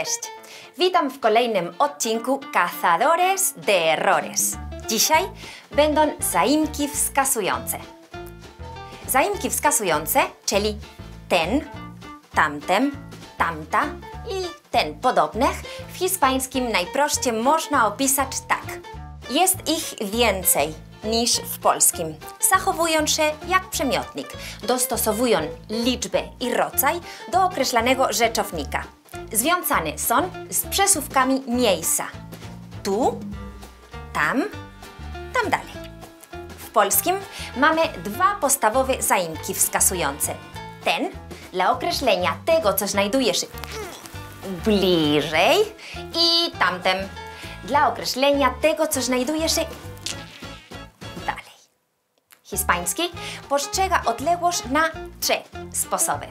Cześć! Witam w kolejnym odcinku Cazadores de Errores. Dzisiaj będą zaimki wskazujące. Zaimki wskazujące, czyli ten, tamten, tamta i ten podobnych, w hiszpańskim najprościej można opisać tak. Jest ich więcej niż w polskim. Zachowują się jak przymiotnik, dostosowują liczbę i rodzaj do określanego rzeczownika. Związane są z przesuwkami miejsca. Tu, tam, tam dalej. W polskim mamy dwa podstawowe zaimki wskazujące. Ten dla określenia tego, co znajduje się bliżej i tamten dla określenia tego, co znajduje się dalej. Hiszpański postrzega odległość na trzy sposoby.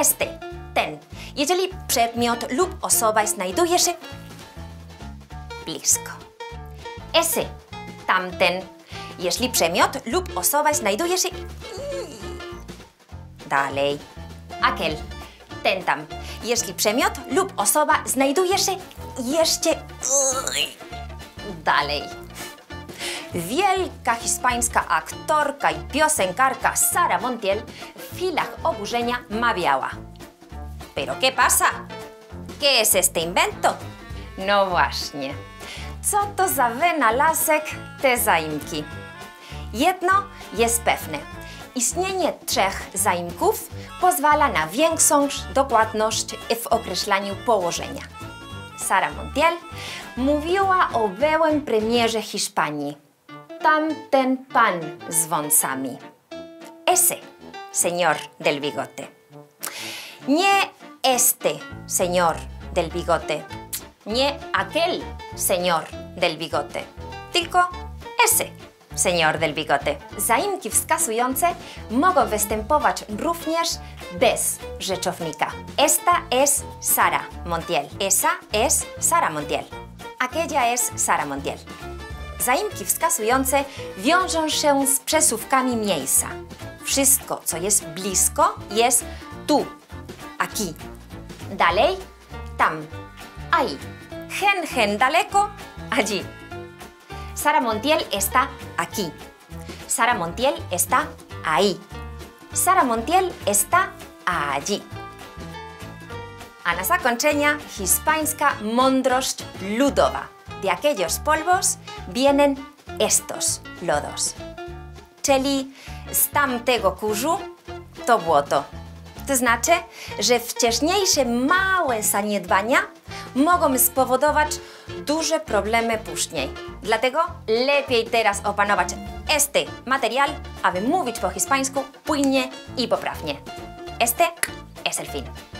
Este, ten, jeżeli przedmiot lub osoba znajduje się blisko. Ese, tamten, jeśli przedmiot lub osoba znajduje się dalej. Aquel, ten tam, jeśli przedmiot lub osoba znajduje się jeszcze dalej. Wielka hiszpańska aktorka i piosenkarka Sara Montiel w chwilach oburzenia mawiała: Pero ¿qué pasa? ¿Qué es este invento? No właśnie. Co to za wynalazek te zaimki? Jedno jest pewne. Istnienie trzech zaimków pozwala na większą dokładność w określaniu położenia. Sara Montiel mówiła o byłym premierze Hiszpanii. Tamten pan z wąsami. Ese, señor del bigote. Nie este señor del bigote, nie aquel señor del bigote, tylko ese señor del bigote. Zaimki wskazujące mogą występować również bez rzeczownika. Esta es Sara Montiel. Esa es Sara Montiel. Aquella es Sara Montiel. Zaimki wskazujące wiążą się z przesuwkami miejsca. Wszystko, co jest blisko, jest tu. Aquí. Dalej, tam. Ahí. Gen, gen, daleko, allí. Sara Montiel está aquí. Sara Montiel está ahí. Sara Montiel está allí. A na zakończenie hiszpańska mądrość ludowa. De aquellos polvos vienen estos lodos. Czyli z tamtego kurzu to błoto. To znaczy, że wcześniejsze małe zaniedbania mogą spowodować duże problemy później. Dlatego lepiej teraz opanować este materiał, aby mówić po hiszpańsku płynnie i poprawnie. Este es el fin.